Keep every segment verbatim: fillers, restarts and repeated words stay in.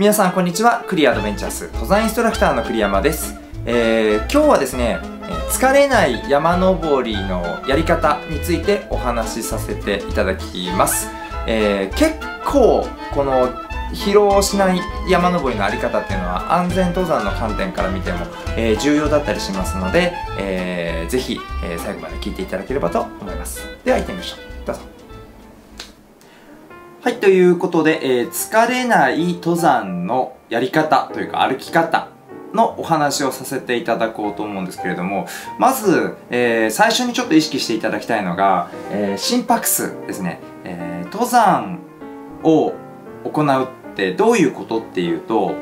皆さんこんにちは。クリアアドベンチャース登山インストラクターの栗山です。えー、今日はですね、疲れない山登りのやり方についてお話しさせていただきます。えー、結構この疲労しない山登りのあり方っていうのは安全登山の観点から見ても、えー、重要だったりしますので、えー、ぜひ、えー、最後まで聞いていただければと思います。では行ってみましょう。どうぞ。はい、ということで、えー、疲れない登山のやり方というか歩き方のお話をさせていただこうと思うんですけれども、まず、えー、最初にちょっと意識していただきたいのが、えー、心拍数ですね。えー、登山を行うってどういうことっていうと、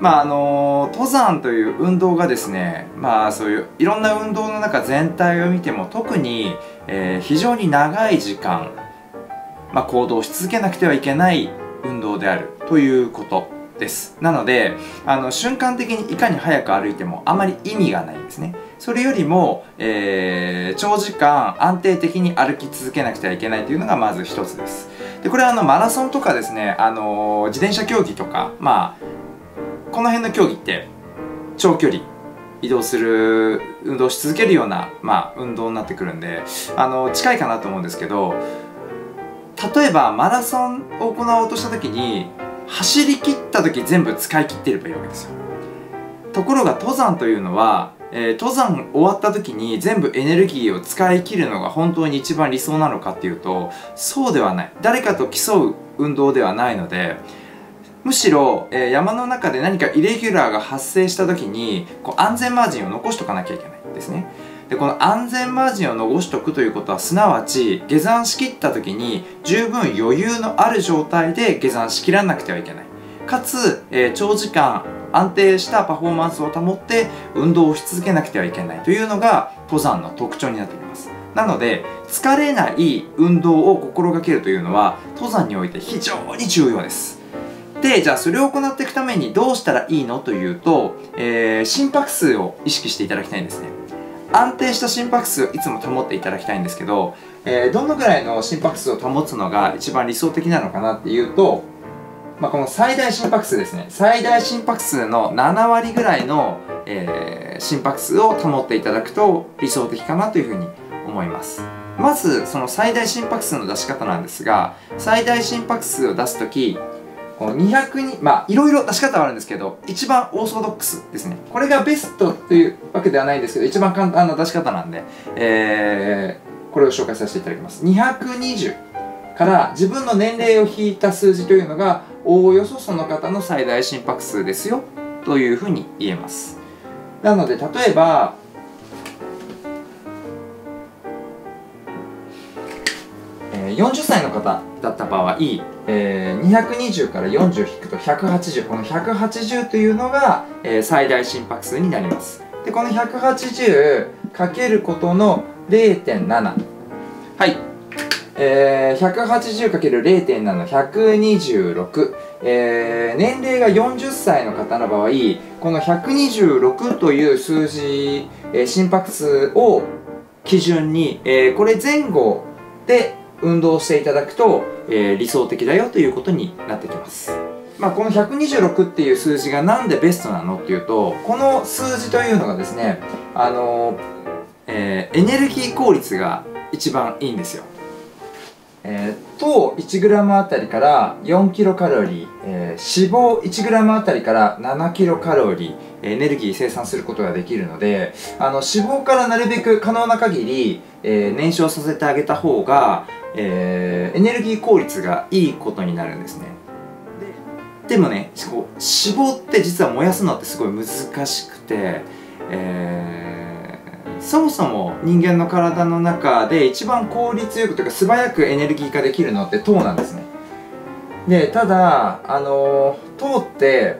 まああのー、登山という運動がですね、まあそういういろんな運動の中全体を見ても特に、えー、非常に長い時間、まあ、行動し続けなくてはいけない運動であるということです。なので、あの瞬間的にいかに早く歩いてもあまり意味がないんですね。それよりも、えー、長時間安定的に歩き続けなくてはいけないというのがまず一つです。で、これはあのマラソンとかですね、あのー、自転車競技とか、まあ、この辺の競技って長距離移動する運動し続けるような、まあ、運動になってくるんで、あのー、近いかなと思うんですけど、例えばマラソンを行おうとした時に走り切った時全部使い切ってればいいわけですよ。ところが登山というのは、えー、登山終わった時に全部エネルギーを使い切るのが本当に一番理想なのかっていうと、そうではない。誰かと競う運動ではないので、むしろ、えー、山の中で何かイレギュラーが発生した時にこう安全マージンを残しとかなきゃいけないんですね。で、この安全マージンを残しとくということは、すなわち下山しきった時に十分余裕のある状態で下山しきらなくてはいけない、かつ、えー、長時間安定したパフォーマンスを保って運動をし続けなくてはいけないというのが登山の特徴になってきます。なので疲れない運動を心がけるというのは登山において非常に重要です。で、じゃあそれを行っていくためにどうしたらいいのというと、えー、心拍数を意識していただきたいんですね。安定した心拍数をいつも保っていただきたいんですけど、えー、どのぐらいの心拍数を保つのが一番理想的なのかなっていうと、まあ、この最大心拍数ですね。最大心拍数のななわりぐらいの、えー、心拍数を保っていただくと理想的かなというふうに思います。まずその最大心拍数の出し方なんですが、最大心拍数を出すときこのにひゃくにん、まあいろいろ出し方はあるんですけど、一番オーソドックスですね。これがベストというわけではないんですけど、一番簡単な出し方なんで、えー、これを紹介させていただきます。にひゃくにじゅうから自分の年齢を引いた数字というのがおおよそその方の最大心拍数ですよというふうに言えます。なので例えばよんじゅっさいの方だった場合、えー、にひゃくにじゅうからよんじゅう引くとひゃくはちじゅう、このひゃくはちじゅうというのが、えー、最大心拍数になります。で、このひゃくはちじゅうかけることの れいてんなな、 はい、えー、ひゃくはちじゅうかける れいてんななひゃくにじゅうろく、えー、年齢がよんじゅっさいの方の場合、このひゃくにじゅうろくという数字、えー、心拍数を基準に、えー、これ前後で運動していただくと、えー、理想的だよということになってきます。まあ、このひゃくにじゅうろくっていう数字がなんでベストなのっていうと、この数字というのがですね、あのーえー、エネルギー効率が一番いいんですよ。えー、糖 いちグラム あたりからよんキロカロリー、えー、脂肪 いちグラム あたりからななキロカロリー、エネルギー生産することができるので、あの脂肪からなるべく可能な限り、えー、燃焼させてあげた方が、えー、エネルギー効率がいいことになるんですね。で、でもね、こう脂肪って実は燃やすのってすごい難しくて、えー、そもそも人間の体の中で一番効率よくというか素早くエネルギー化できるのって糖なんですね。で、ただ、あのー、糖って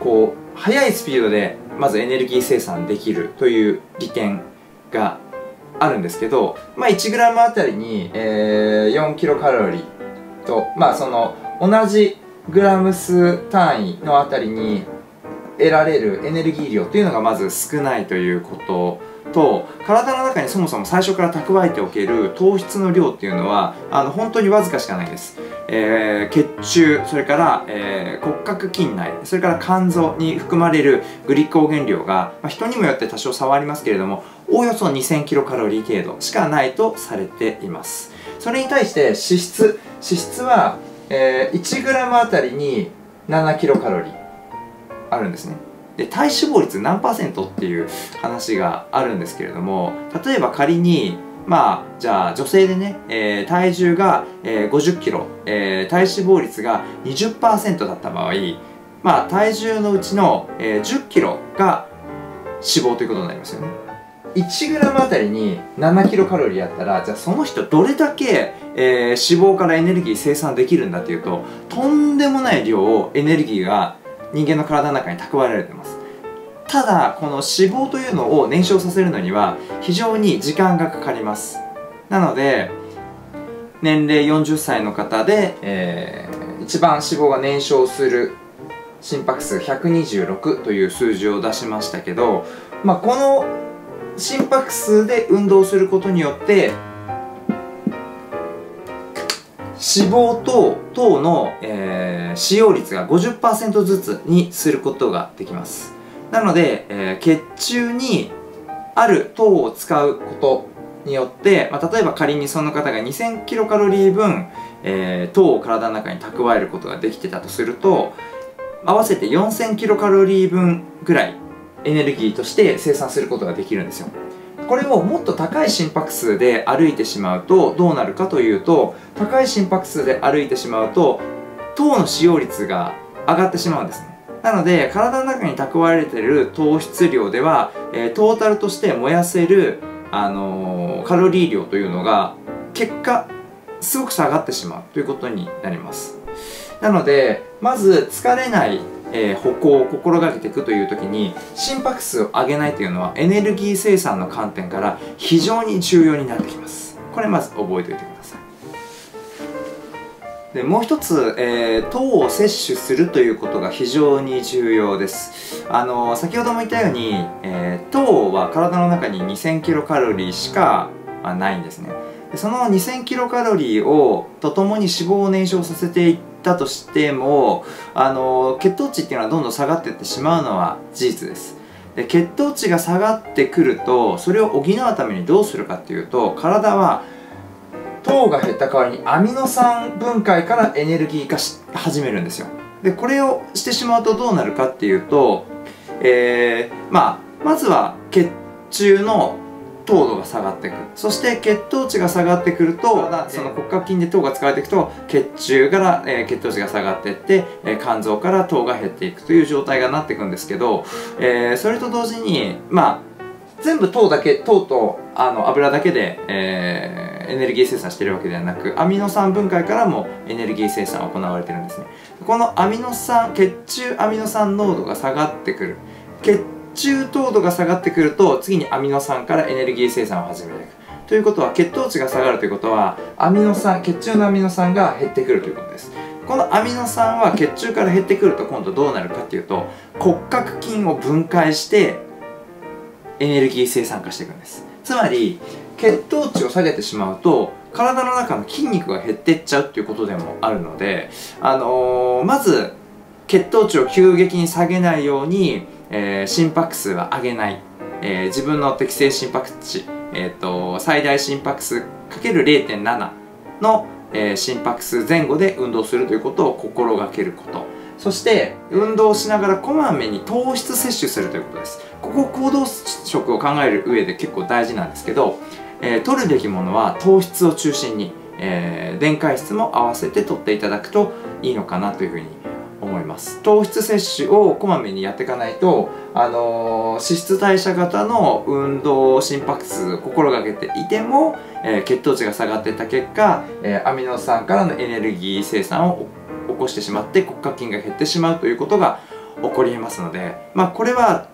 こう速いスピードでまずエネルギー生産できるという利点があるんですけど、まあ、いちグラム あたりに、えー、よんキロカロリーと、まあ、その同じグラム数単位のあたりに得られるエネルギー量というのがまず少ないということと、体の中にそもそも最初から蓄えておける糖質の量っていうのはあの本当にわずかしかないです。えー、血中、それから、えー、骨格筋内、それから肝臓に含まれるグリコーゲン量が、まあ、人にもよって多少差はありますけれども、おおよそにせんキロカロリー程度しかないとされています。それに対して脂質脂質は、えー、いちグラム あたりにななキロカロリーあるんですね。で、体脂肪率何パーセントっていう話があるんですけれども、例えば仮にまあじゃあ女性でね、えー、体重が、えー、ごじゅっキロ、えー、体脂肪率が にじゅっパーセント だった場合、まあ体重のうちの、えー、じゅっキロが脂肪ということになりますよね。いちグラム あたりにななキロカロリーあったら、じゃあその人どれだけ、えー、脂肪からエネルギー生産できるんだっていうと、とんでもない量をエネルギーが人間の体の中に蓄えられています。ただこの脂肪というのを燃焼させるのには非常に時間がかかります。なので年齢よんじゅっさいの方で、えー、一番脂肪が燃焼する心拍数ひゃくにじゅうろくという数字を出しましたけど、まあ、この心拍数で運動することによって脂肪と糖の、えー、使用率が ごじゅっパーセント ずつにすることができます。なので、えー、血中にある糖を使うことによって、まあ、例えば仮にその方がにせんキロカロリー分、えー、糖を体の中に蓄えることができてたとすると、合わせてよんせんキロカロリー分ぐらいエネルギーとして生産することができるんですよ。これをもっと高い心拍数で歩いてしまうとどうなるかというと、高い心拍数で歩いてしまうと糖の使用率が上がってしまうんですね。なので体の中に蓄えられている糖質量では、えー、トータルとして燃やせる、あのー、カロリー量というのが結果すごく下がってしまうということになります。なのでまず疲れない、えー、歩行を心がけていくという時に、心拍数を上げないというのはエネルギー生産の観点から非常に重要になってきます。これまず覚えておいてください。でもう一つ、えー、糖を摂取するということが非常に重要です。あのー、先ほども言ったように、えー、糖は体の中ににせんキロカロリーしか、まあ、ないんですね。でそのにせんキロカロリーをとともに脂肪を燃焼させていったとしても、あのー、血糖値っていうのはどんどん下がっていってしまうのは事実です。で血糖値が下がってくると、それを補うためにどうするかっていうと、体は糖が減った代わりにアミノ酸分解からエネルギー化し始めるんですよ。でこれをしてしまうとどうなるかっていうと、えーまあ、まずは血中の糖度が下がってくる。そして血糖値が下がってくると、その骨格筋で糖が使われていくと、血中から、えー、血糖値が下がっていって、えー、肝臓から糖が減っていくという状態がなっていくんですけど、えー、それと同時に、まあ、全部糖だけ糖とあの油だけで、えーエネルギー生産しているわけではなく、アミノ酸分解からもエネルギー生産が行われているんですね。このアミノ酸、血中アミノ酸濃度が下がってくる、血中糖度が下がってくると、次にアミノ酸からエネルギー生産を始めていくということは、血糖値が下がるということはアミノ酸、血中のアミノ酸が減ってくるということです。このアミノ酸は血中から減ってくると、今度どうなるかっていうと、骨格筋を分解してエネルギー生産化していくんです。つまり血糖値を下げてしまうと、体の中の筋肉が減ってっちゃうっていうことでもあるので、あのー、まず血糖値を急激に下げないように、えー、心拍数は上げない、えー、自分の適正心拍値、えー、と最大心拍数 かけるれいてんなな の、えー、心拍数前後で運動するということを心がけること、そして運動しながらこまめに糖質摂取するということです。ここ行動食を考える上で結構大事なんですけど、えー、取るべきものは糖質を中心に、えー、電解質も合わせて取っていただくといいのかなというふうに思います。糖質摂取をこまめにやっていかないと、あのー、脂質代謝型の運動心拍数を心がけていても、えー、血糖値が下がっていった結果、えー、アミノ酸からのエネルギー生産を起こしてしまって、骨格筋が減ってしまうということが起こりえますので、まあ、これは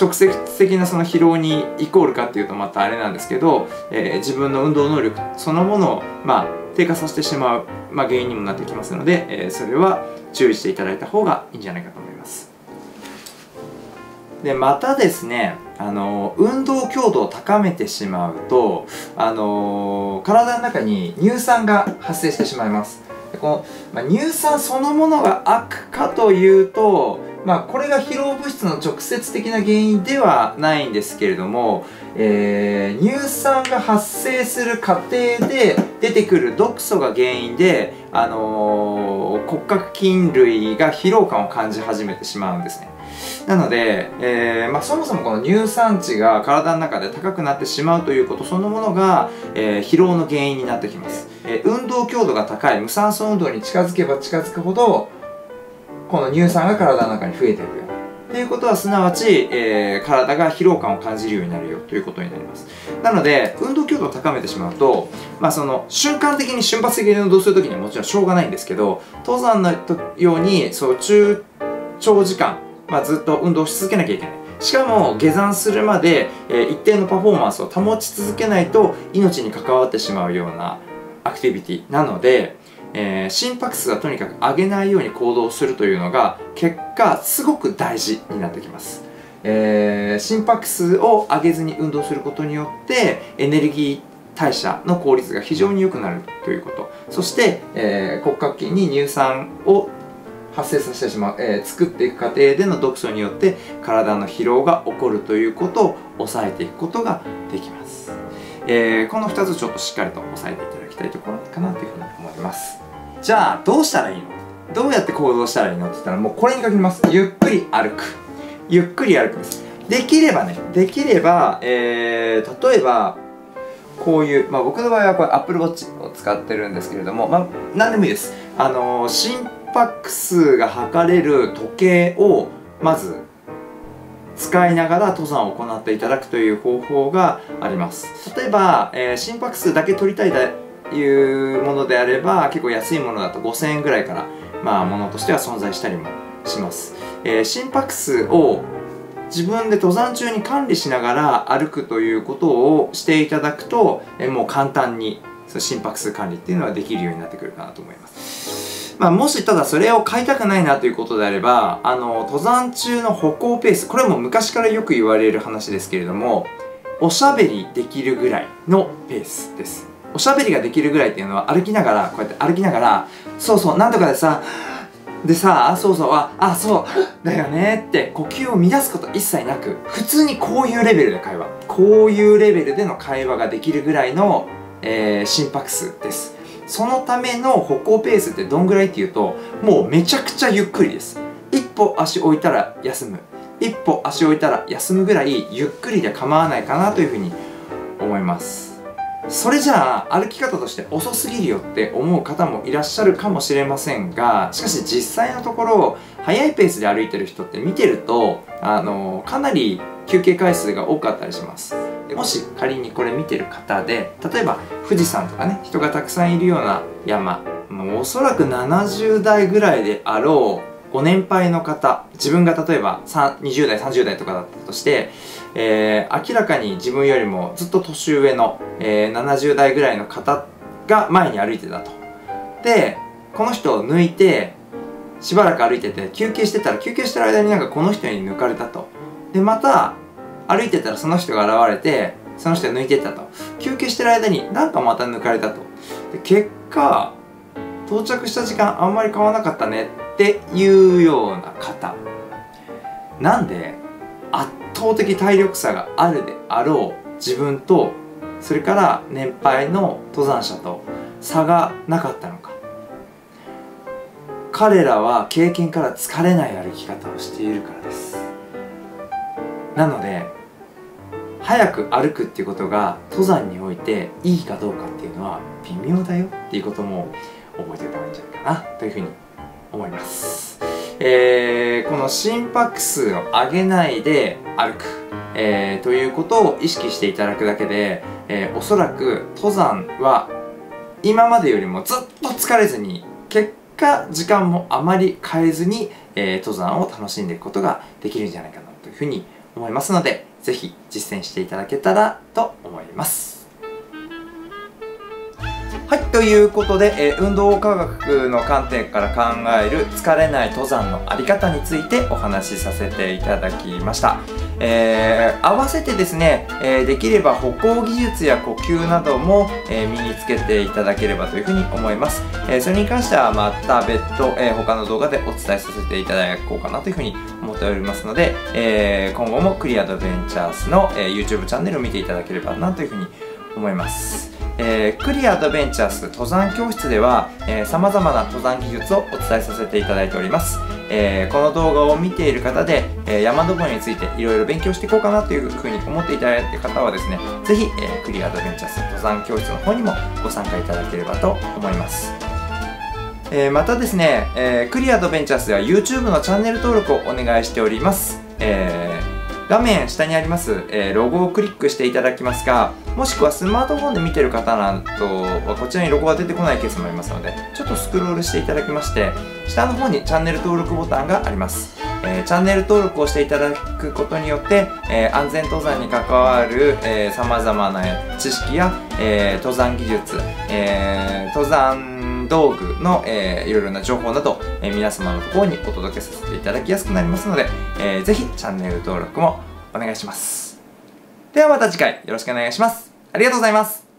直接的なその疲労にイコールかっていうとまたあれなんですけど、えー、自分の運動能力そのものを、まあ、低下させてしまう、まあ、原因にもなってきますので、えー、それは注意していただいた方がいいんじゃないかと思います。でまたですね、あの運動強度を高めてしまうと、あの体の中に乳酸が発生してしまいます。こう、まあ、乳酸そのものが悪化というと、まあ、これが疲労物質の直接的な原因ではないんですけれども、えー、乳酸が発生する過程で出てくる毒素が原因で、あのー、骨格筋類が疲労感を感じ始めてしまうんですね。なので、えーまあ、そもそもこの乳酸値が体の中で高くなってしまうということそのものが、えー、疲労の原因になってきます、えー、運動強度が高い無酸素運動に近づけば近づくほどこの乳酸が体の中に増えていくということはすなわち、えー、体が疲労感を感じるようになるよということになります。なので運動強度を高めてしまうと、まあ、その瞬間的に瞬発的に運動するときにはもちろんしょうがないんですけど、登山のようにそう中長時間まあずっと運動し続けなきゃいけない。しかも下山するまで、えー、一定のパフォーマンスを保ち続けないと命に関わってしまうようなアクティビティなので、えー、心拍数はとにかく上げないように行動するというのが結果すごく大事になってきます。えー、心拍数を上げずに運動することによってエネルギー代謝の効率が非常に良くなるということ。そして、えー、骨格筋に乳酸を発生させてしまう、えー、作っていく過程での毒素によって体の疲労が起こるということを抑えていくことができます、えー、このふたつちょっとしっかりと押さえていただきたいところかなというふうに思います。じゃあどうしたらいいの、どうやって行動したらいいのって言ったらもうこれに限ります。ゆっくり歩く、ゆっくり歩くです。できればねできれば、えー、例えばこういう、まあ、僕の場合はこれ Apple Watch を使ってるんですけれども、まあ、何でもいいです。あのー、心心拍数が測れる時計をまず使いながら登山を行っていただくという方法があります。例えば、えー、心拍数だけ取りたいというものであれば結構安いものだとごせんえんぐらいから、まあ、ものとしては存在したりもします、えー、心拍数を自分で登山中に管理しながら歩くということをしていただくと、えー、もう簡単にその心拍数管理っていうのはできるようになってくるかなと思います。まあもしただそれを買いたくないなということであれば、あの登山中の歩行ペース、これも昔からよく言われる話ですけれども、おしゃべりできるぐらいのペースです。おしゃべりができるぐらいっていうのは歩きながらこうやって歩きながらそうそうなんとかでさでさあそうそうああそうだよねって呼吸を乱すこと一切なく普通にこういうレベルで会話こういうレベルでの会話ができるぐらいの、えー、心拍数です。そのための歩行ペースってどんぐらいっていうと、もうめちゃくちゃゆっくりです。一歩足置いたら休む、一歩足置いたら休むぐらいゆっくりで構わないかなというふうに思います。それじゃあ歩き方として遅すぎるよって思う方もいらっしゃるかもしれませんが、しかし実際のところ速いペースで歩いてる人って見てるとあのかなり休憩回数が多かったりします。もし仮にこれ見てる方で例えば富士山とかね人がたくさんいるような山、もうおそらくななじゅう代ぐらいであろうご年配の方、自分が例えばにじゅう代さんじゅう代とかだったとして、えー、明らかに自分よりもずっと年上の、えー、ななじゅう代ぐらいの方が前に歩いてたと。でこの人を抜いてしばらく歩いてて休憩してたら休憩してる間になんかこの人に抜かれたと。でまた歩いてたらその人が現れてその人を抜いてったと。休憩してる間になんかまた抜かれたと。で結果到着した時間あんまり変わらなかったねっていうような方なんで、圧倒的体力差があるであろう自分とそれから年配の登山者と差がなかったのか。彼らは経験から疲れない歩き方をしているからです。なので早く歩くっていうことが登山においていいかどうかっていうのは微妙だよっていうことも覚えておいた方がいいんじゃないかなというふうに思います。えー、この心拍数を上げないで歩く、えー、ということを意識していただくだけで、えー、おそらく登山は今までよりもずっと疲れずに結果時間もあまり変えずに、えー、登山を楽しんでいくことができるんじゃないかなというふうに思います思いますので、ぜひ実践していただけたらと思います。はい、ということで、えー、運動科学の観点から考える疲れない登山のあり方についてお話しさせていただきました。えー、合わせてですね、えー、できれば歩行技術や呼吸なども、えー、身につけていただければというふうに思います。えー、それに関してはまた別途、えー、他の動画でお伝えさせていただこうかなというふうに思っておりますので、えー、今後もクリアドベンチャーズの、えー、YouTube チャンネルを見ていただければなというふうに思います。えー、クリアアドベンチャーズ登山教室では、えー、様々な登山技術をお伝えさせていただいております。えー、この動画を見ている方で、えー、山登りについていろいろ勉強していこうかなというふうに思っていただいた方はですね、ぜひ、えー、クリアアドベンチャーズ登山教室の方にもご参加いただければと思います。えー、またですね、えー、クリアアドベンチャーズでは YouTube のチャンネル登録をお願いしております。えー、画面下にあります、えー、ロゴをクリックしていただきますが、もしくはスマートフォンで見てる方などはこちらにロゴが出てこないケースもありますので、ちょっとスクロールしていただきまして、下の方にチャンネル登録ボタンがあります。えー、チャンネル登録をしていただくことによって、えー、安全登山に関わる、えー、様々な知識や、えー、登山技術、えー、登山道具の、えー、いろいろな情報など、えー、皆様のところにお届けさせていただきやすくなりますので、えー、ぜひチャンネル登録もお願いします。ではまた次回よろしくお願いします。ありがとうございます。